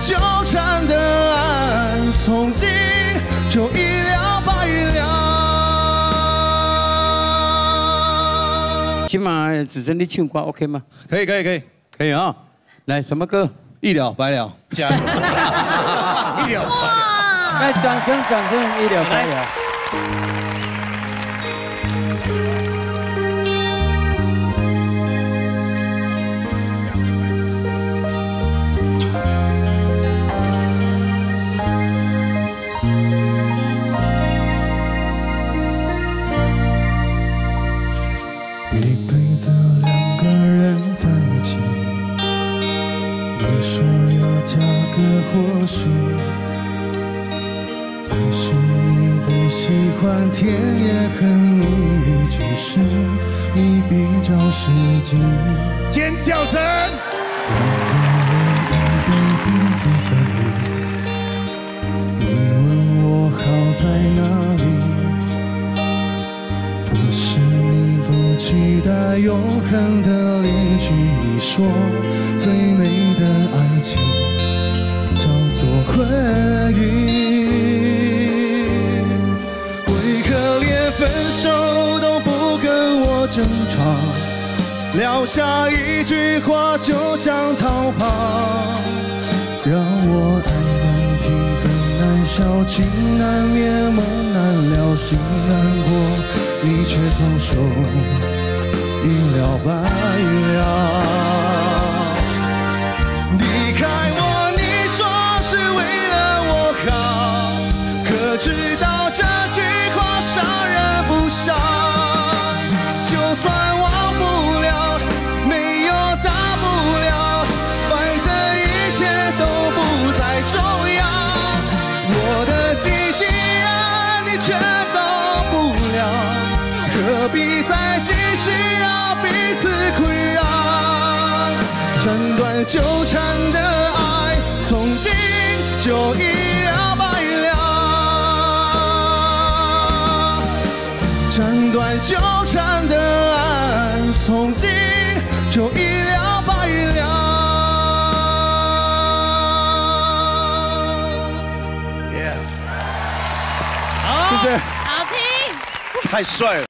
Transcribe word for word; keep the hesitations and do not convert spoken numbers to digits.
纠缠的爱，从今就一了百了。今晚只剩你唱歌 ，OK 吗？可以，可以，可以，可以啊、哦！来，什么歌？一了百了，加油！一了百了，来，掌声，掌声，一了百了。 或许，但是你不喜欢甜也很蜜语，只是你比较实际。尖叫声！两个人一辈子不分离，你问我好在哪里？可是你不期待永恒的恋曲，你说最美的爱情。 做回忆，为何连分手都不跟我争吵？撂下一句话就想逃跑，让我爱难平衡难消，情难灭梦难了，心难过，你却放手一了百了，离开我。 知道这句话伤人不少，就算忘不了，没有大不了，反正一切都不再重要。我的心既然你却到不了，何必再继续让彼此困扰？斩断纠缠的爱，从今就一了百了。 斩断纠缠的爱，从今就一了百了。Yeah， 好，谢谢，好听，太帅了。